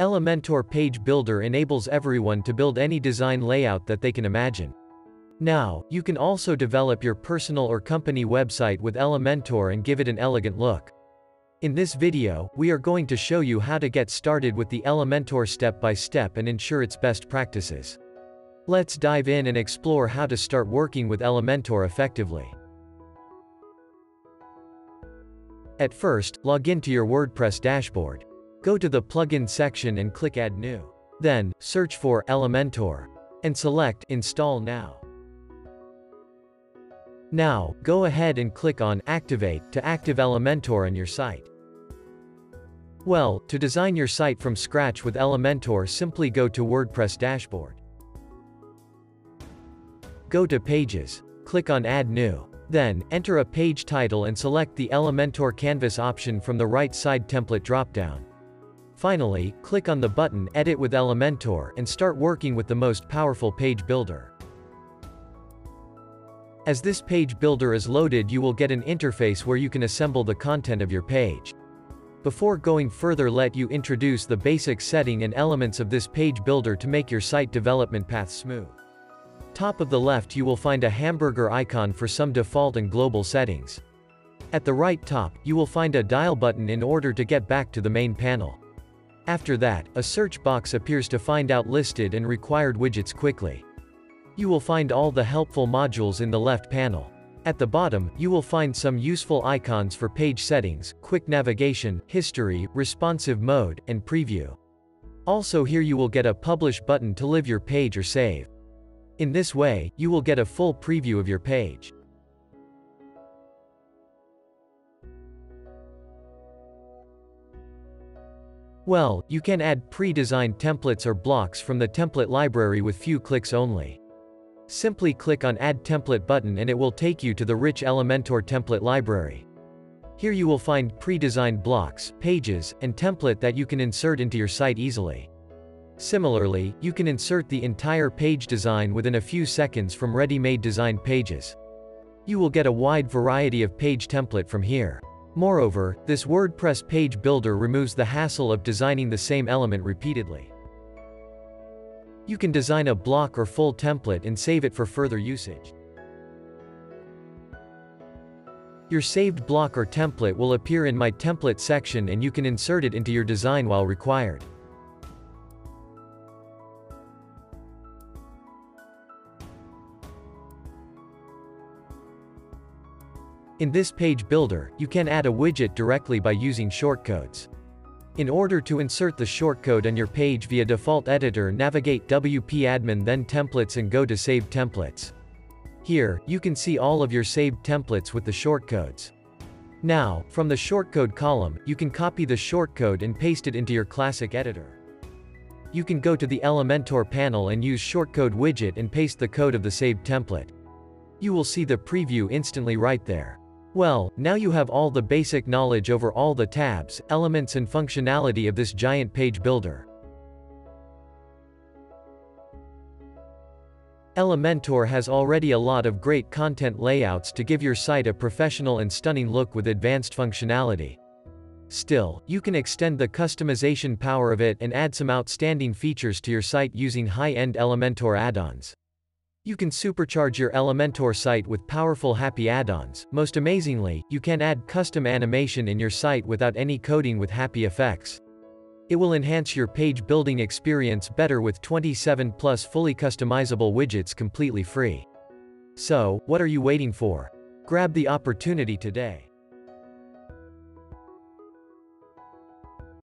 Elementor Page Builder enables everyone to build any design layout that they can imagine. Now, you can also develop your personal or company website with Elementor and give it an elegant look. In this video, we are going to show you how to get started with the Elementor step by step and ensure its best practices. Let's dive in and explore how to start working with Elementor effectively. At first, log in to your WordPress dashboard. Go to the plugin section and click Add New. Then, search for Elementor and select Install Now. Now, go ahead and click on Activate to active Elementor on your site. Well, to design your site from scratch with Elementor, simply go to WordPress dashboard. Go to Pages, click on Add New. Then, enter a page title and select the Elementor Canvas option from the right side template dropdown. Finally, click on the button Edit with Elementor and start working with the most powerful page builder. As this page builder is loaded, you will get an interface where you can assemble the content of your page. Before going further, let you introduce the basic setting and elements of this page builder to make your site development path smooth. Top of the left, you will find a hamburger icon for some default and global settings. At the right top, you will find a dial button in order to get back to the main panel. After that, a search box appears to find out listed and required widgets quickly. You will find all the helpful modules in the left panel. At the bottom, you will find some useful icons for page settings, quick navigation, history, responsive mode, and preview. Also here you will get a publish button to live your page or save. In this way, you will get a full preview of your page. Well, you can add pre-designed templates or blocks from the template library with few clicks only. Simply click on Add Template button and it will take you to the rich Elementor template library. Here you will find pre-designed blocks, pages, and template that you can insert into your site easily. Similarly, you can insert the entire page design within a few seconds from ready-made designed pages. You will get a wide variety of page template from here. Moreover, this WordPress page builder removes the hassle of designing the same element repeatedly. You can design a block or full template and save it for further usage. Your saved block or template will appear in My Template section and you can insert it into your design while required. In this page builder, you can add a widget directly by using shortcodes. In order to insert the shortcode on your page via default editor, navigate WP Admin, then Templates, and go to Save Templates. Here, you can see all of your saved templates with the shortcodes. Now, from the shortcode column, you can copy the shortcode and paste it into your classic editor. You can go to the Elementor panel and use Shortcode widget and paste the code of the saved template. You will see the preview instantly right there. Well, now you have all the basic knowledge over all the tabs, elements and functionality of this giant page builder. Elementor has already a lot of great content layouts to give your site a professional and stunning look with advanced functionality. Still, you can extend the customization power of it and add some outstanding features to your site using high-end Elementor add-ons. You can supercharge your Elementor site with powerful Happy Addons. Most amazingly, you can add custom animation in your site without any coding with Happy Effects. It will enhance your page building experience better with 27 plus fully customizable widgets completely free. So, what are you waiting for? Grab the opportunity today.